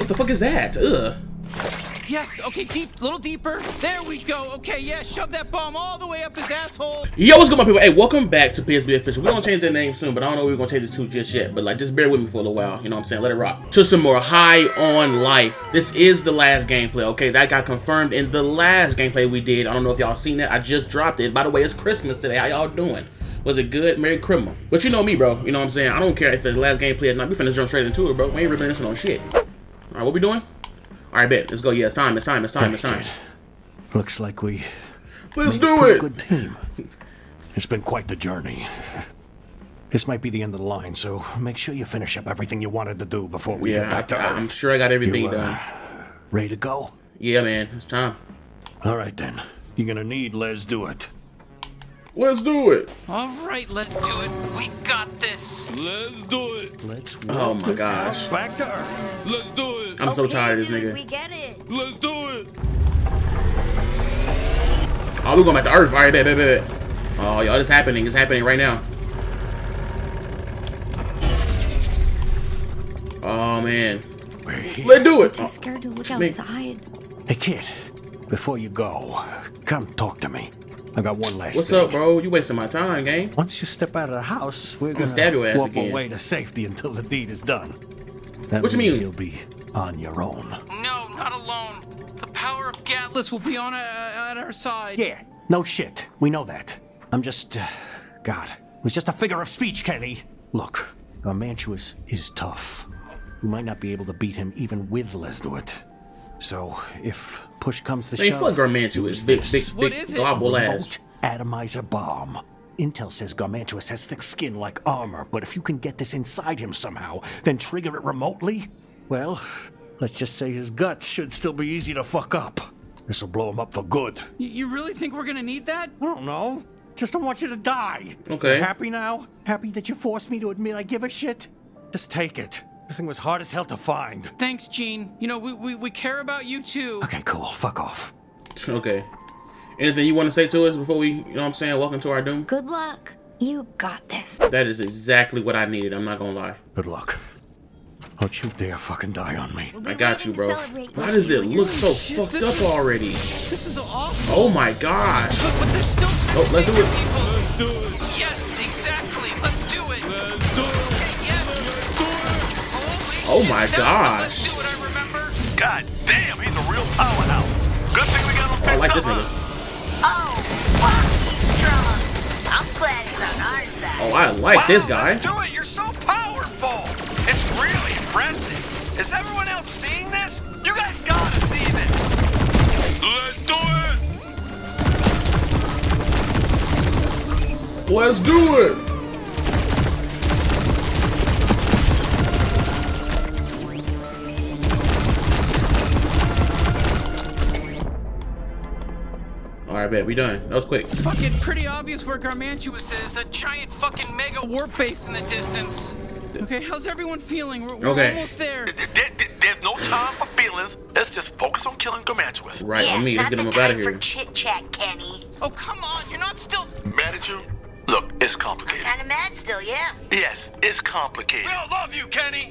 What the fuck is that? Ugh. Yes, okay, deep, little deeper. There we go. Okay, yeah, shove that bomb all the way up his asshole. Yo, what's good, my people? Hey, welcome back to PSB Official. We're gonna change that name soon, but I don't know what we're gonna change it to just yet. But, like, just bear with me for a little while. You know what I'm saying? Let it rock. To some more High on Life. This is the last gameplay, okay? That got confirmed in the last gameplay we did. I don't know if y'all seen it. I just dropped it. By the way, it's Christmas today. How y'all doing? Was it good? Merry Christmas. But you know me, bro. You know what I'm saying? I don't care if the last gameplay is not. We finna jump straight into it, bro. We ain't reminiscing on shit. All right, what we doing? All right, bet. Let's go. Yeah, it's time. Looks like we. Let's do it. Good team. It's been quite the journey. This might be the end of the line, so make sure you finish up everything you wanted to do before we head back to Earth. I'm sure I got everything done. Ready to go? Yeah, man. It's time. All right, then. You're gonna need. Let's do it. Let's do it. All right, let's do it. We got this. Let's do it. Let's. Oh my gosh. Back to Earth. Let's do it. I'm so tired of this nigga. We get it. Let's do it. Oh, we're going back to Earth. All right, bet, bet, bet. Oh, y'all, it's happening. It's happening right now. Oh man. We're here. Let's do it. I'm too scared to look outside. Hey kid, before you go, come talk to me. I got one last thing. What's up, bro? You wasting my time, gang. Once you step out of the house, we're gonna stab your ass walk again. Away to safety until the deed is done. That what you mean? You'll be on your own. No, not alone. The power of Gatlus will be on at our side. Yeah, no shit. We know that. I'm just, God, it was just a figure of speech, Kenny. Look, Garmanchu is tough. We might not be able to beat him even with Lesduit. So, if push comes to shove, fuck Garmanchu is big global ass. Atomizer bomb. Intel says Garmanchu has thick skin like armor, but if you can get this inside him somehow, then trigger it remotely? Well, let's just say his guts should still be easy to fuck up. This'll blow him up for good. You really think we're gonna need that? I don't know. Just don't want you to die. Okay. You happy now? Happy that you forced me to admit I give a shit? Just take it. This thing was hard as hell to find. Thanks, Gene. You know, we care about you, too. Okay, cool. Fuck off. Okay. Anything you want to say to us before we, you know what I'm saying, welcome to our doom? Good luck. You got this. That is exactly what I needed. I'm not going to lie. Good luck. Don't you dare fucking die on me. I got you, bro. Why does it look so fucked up already? This is awful. Oh, my God. But there's still let's do it. Let's do it. Yes, exactly. Let's do it. Let's do it. Oh my gosh! God damn, he's a real powerhouse. Good thing we got him fixed up. Oh, I'm glad he's on our side. Oh, I like this guy. Let's do it. You're so powerful. It's really impressive. Is everyone else seeing this? You guys gotta see this. Let's do it. Let's do it. Alright, bet. We done. That was quick. Fucking pretty obvious where Garmanchu is. That giant fucking mega warp base in the distance. Okay, how's everyone feeling? We're almost there. There's no time for feelings. Let's just focus on killing Garmanchu. Right, yeah, on me. Let's get him up out of here. For chit chat, Kenny. Oh, come on. You're not still mad at you? Look, it's complicated. I'm kind of mad still, yeah. Yes, it's complicated. We all love you, Kenny.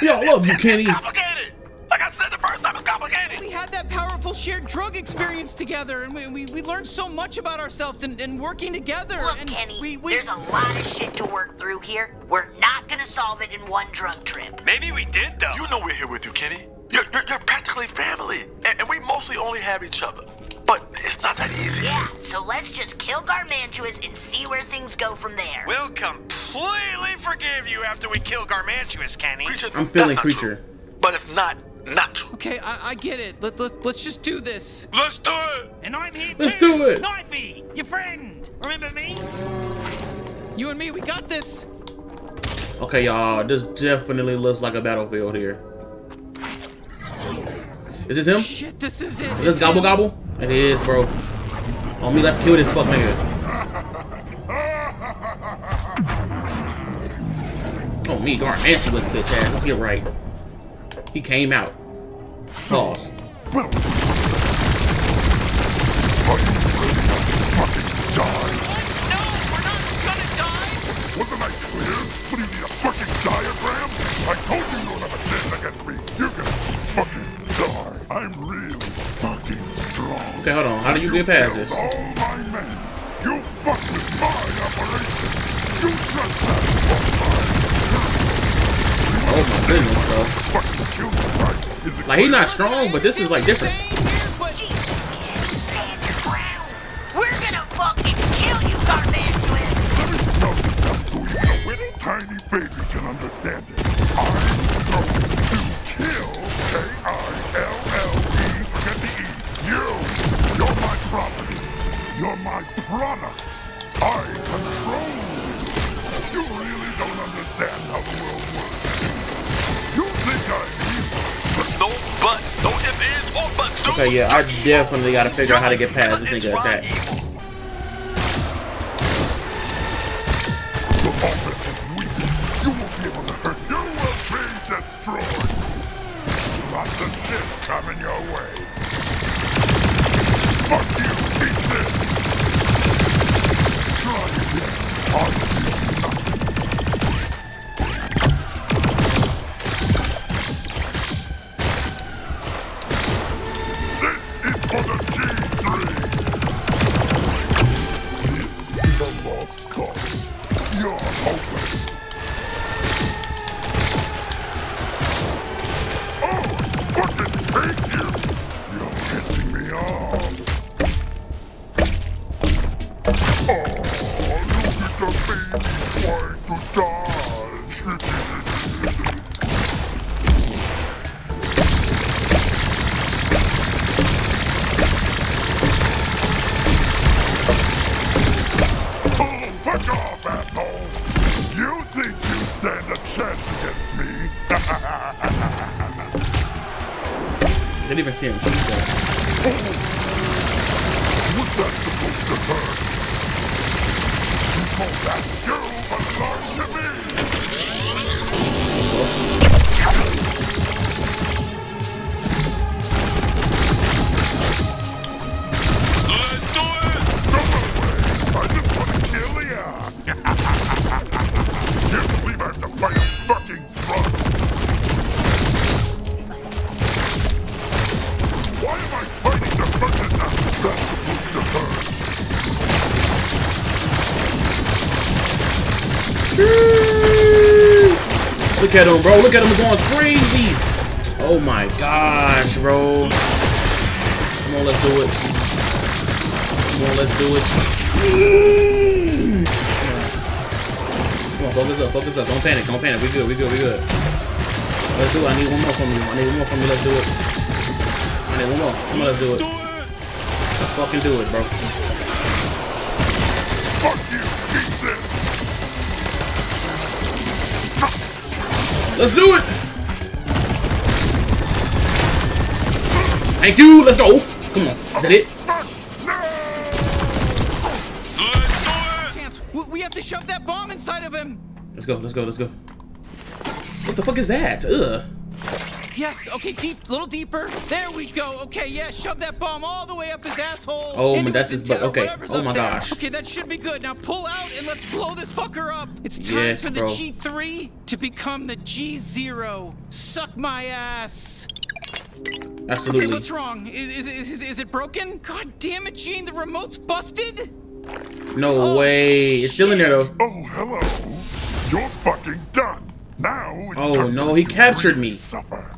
We all love you, Kenny. It's complicated. Like I said, the first time was complicated. We had that powerful shared drug experience together, and we learned so much about ourselves and working together. Look, and Kenny, there's a lot of shit to work through here. We're not gonna solve it in one drug trip. Maybe we did, though. You know we're here with you, Kenny. You're practically family, and we mostly only have each other. But it's not that easy. Yeah, so let's just kill Garmantuan and see where things go from there. We'll completely forgive you after we kill Garmantuan, Kenny. I'm feeling creature. True. But if not, not true. Okay, I get it. Let's just do this. Let's do it. And I'm here. Let's do it. Knifey, your friend. Remember me? You and me, we got this. Okay, y'all. This definitely looks like a battlefield here. Is this him? Shit, this is it. Let's gobble gobble. It is, bro. On me, let's kill this fuck nigga. On me, Garmanchu, this bitch ass. Let's get right. He came out. Sauce. Wasn't I clear? What do you need, a fucking diagram? I told you you don't have a chance against me. You're gonna Okay, hold on. How do you get past this? You fucked with my operation. You trespassed. Oh my goodness, bro. Like, he's not strong, but this is like different. We're gonna fucking kill you, Gargantuan. Let me know stuff so you know any tiny baby can understand it. I'm going to kill. K-I-L-L-E-N-E. You're my property. You're my products. I control you. You really don't understand how the world works. You think I'm evil, but no buts, no if, ands, or buts, dude. Okay, yeah, I definitely gotta figure out how to get past this nigga attack. The offense is weak. You won't be able to hurt. You will be destroyed. Lots of shit coming your way. Fuck you, eat this! Try again. I'll do nothing. This is for the G3! This is a lost cause. You're hopeless. Look at him, bro. Look at him going crazy. Oh my gosh, bro. Come on, let's do it. Come on, let's do it. Come on, focus up, focus up. Don't panic, don't panic. We good, we good, we good. Let's do it. I need one more from you. I need one more from you. Let's do it. I need one more. Come on, let's do it. Let's fucking do it, bro. Fuck you. Keep this. Let's do it! Thank you! Let's go! Come on. Is that it? Let's do it! We have to shove that bomb inside of him! Let's go, let's go, let's go. What the fuck is that? Ugh. Yes, okay, deep, little deeper. There we go. Okay, yeah, shove that bomb all the way up his asshole. Oh, my, that's his butt. Okay. Oh my gosh. Okay, that should be good. Now pull out and let's blow this fucker up. It's time for the G3 to become the G0. Suck my ass. Absolutely. Okay, what's wrong? Is it broken? God damn it, Gene, the remote's busted? No way. Shit. It's still in there though. Oh, hello. You're fucking done. Now it's time no, he captured me. Suffer.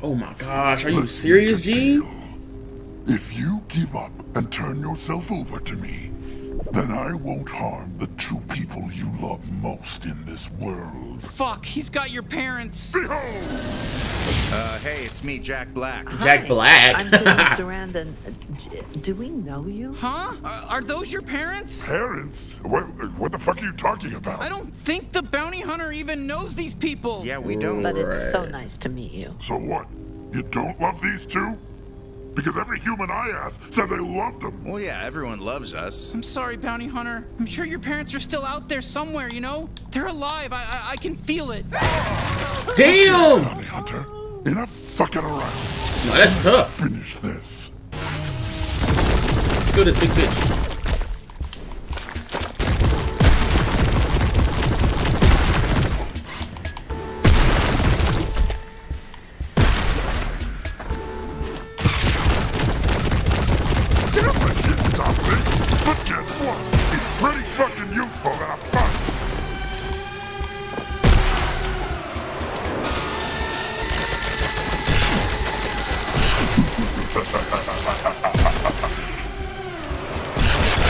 Oh my gosh, are you serious, Gene? If you give up and turn yourself over to me, then I won't harm the two people you love most in this world. Fuck, he's got your parents. Behold! Hey, it's me, Jack Black. Hi, Jack Black? I'm Sarandon. Do we know you? Huh? Are those your parents? Parents? What the fuck are you talking about? I don't think the bounty hunter even knows these people. Yeah, we don't. But it's so nice to meet you. So what? You don't love these two? Because every human I asked said they loved them. Well, yeah, everyone loves us. I'm sorry, bounty hunter. I'm sure your parents are still out there somewhere, you know? They're alive. I can feel it. Damn! Bounty hunter, enough fucking around. No, that's tough. Finish this. Let's go to this big bitch.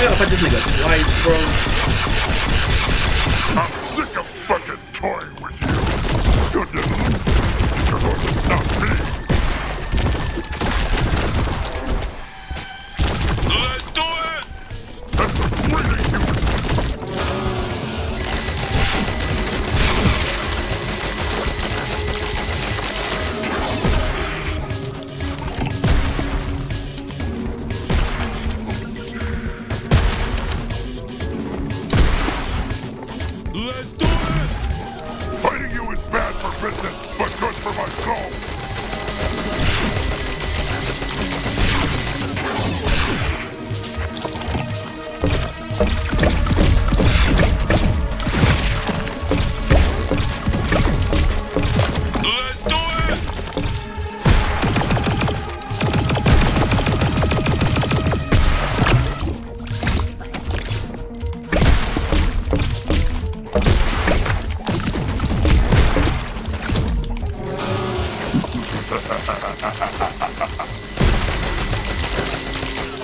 Wait, I'll fight this nigga. Why, bro? I'm sick of fucking toying with you. You're delusional. You're going to stop me. Let's do it! That's a great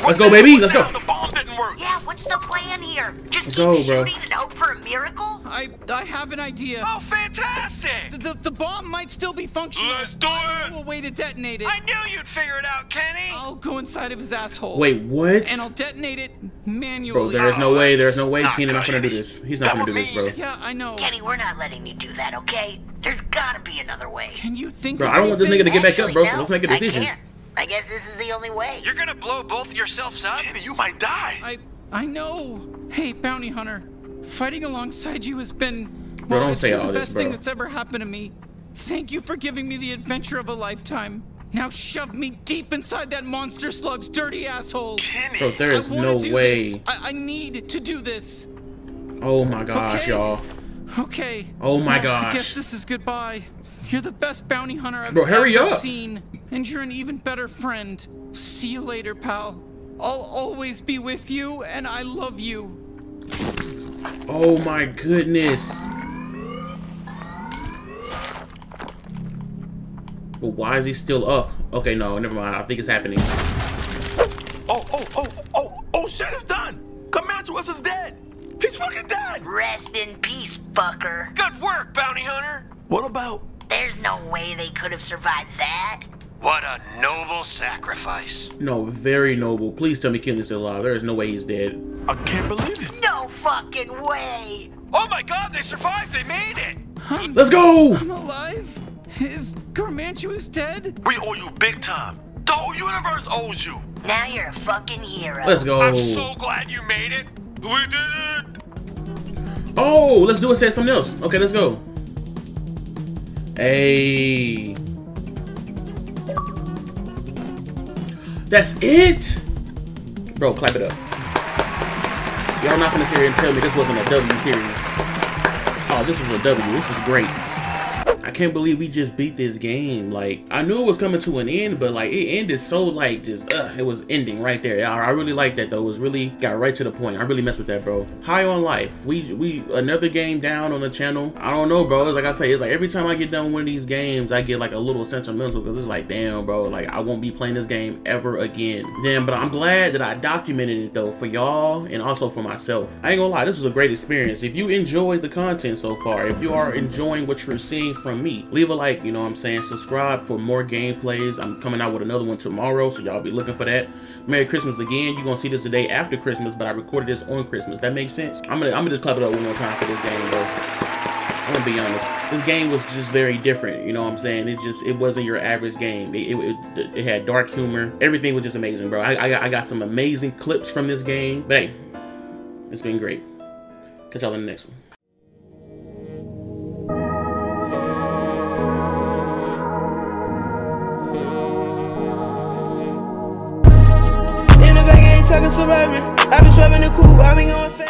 Let's go, baby. Let's go. The ball didn't work. Yeah, what's the plan here? Just keep shooting and hope for a miracle? I have an idea. Oh, fantastic! The bomb might still be functional. Let's do it. A way to detonate it. I knew you'd figure it out, Kenny. I'll go inside of his asshole. Wait, what? And I'll detonate it manually. Bro, there is no way. There's no way Kenny's not gonna do this. He's not gonna do this, bro. Yeah, I know. Kenny, we're not letting you do that, okay? There's gotta be another way. Can you think? Bro, I don't want this nigga to get back up, bro. So let's make a decision. I can't. I guess this is the only way. You're gonna blow both yourselves up? Kenny, you might die. I know. Hey, bounty hunter, fighting alongside you has been, well, don't say all the best thing that's ever happened to me. Thank you for giving me the adventure of a lifetime. Now shove me deep inside that monster slug's dirty asshole. Kenny, bro, there is no way. I need to do this. Oh my gosh, y'all. Okay. Oh my gosh. I guess this is goodbye. You're the best bounty hunter I've ever seen, and you're an even better friend. See you later, pal. I'll always be with you, and I love you. Oh my goodness. But why is he still up? Okay, no, never mind. I think it's happening. Oh, shit, it's done. Garmanchu is dead. He's fucking dead. Rest in peace, fucker. Good work, bounty hunter. What about... There's no way they could have survived that. What a noble sacrifice. No, very noble. Please tell me Kenny's still alive. There is no way he's dead. I can't believe it. No fucking way. Oh my god, they survived. They made it. Let's go. I'm alive. Is Garmanchu is dead? We owe you big time. The whole universe owes you. Now you're a fucking hero. Let's go. I'm so glad you made it. We did it. Oh, let's do it. Say something else. Okay, let's go. Hey, that's it, bro. Clap it up. Y'all not gonna sit here and tell me this wasn't a W series. Oh, this was a W. This is great. I can't believe we just beat this game. Like, I knew it was coming to an end, but like it ended so like just it was ending right there. I really like that though. It was really got right to the point. I really messed with that, bro. High on Life. We another game down on the channel. I don't know, bro. It's like I say, it's like every time I get done one of these games, I get like a little sentimental because it's like, damn, bro, like I won't be playing this game ever again. Damn, but I'm glad that I documented it though for y'all and also for myself. I ain't gonna lie, this was a great experience. If you enjoyed the content so far, if you are enjoying what you're seeing from me, leave a like, you know what I'm saying, subscribe for more gameplays. I'm coming out with another one tomorrow, so y'all be looking for that. Merry Christmas again. You're gonna see this the day after Christmas, but I recorded this on Christmas. That makes sense. I'm gonna just clap it up one more time for this game, bro. I'm gonna be honest, this game was just very different, you know what I'm saying. It's just, it wasn't your average game. It had dark humor. Everything was just amazing, bro. I got some amazing clips from this game, but hey, it's been great. Catch y'all in the next one. Talking to me, I been shoving the coupe, I been going fast.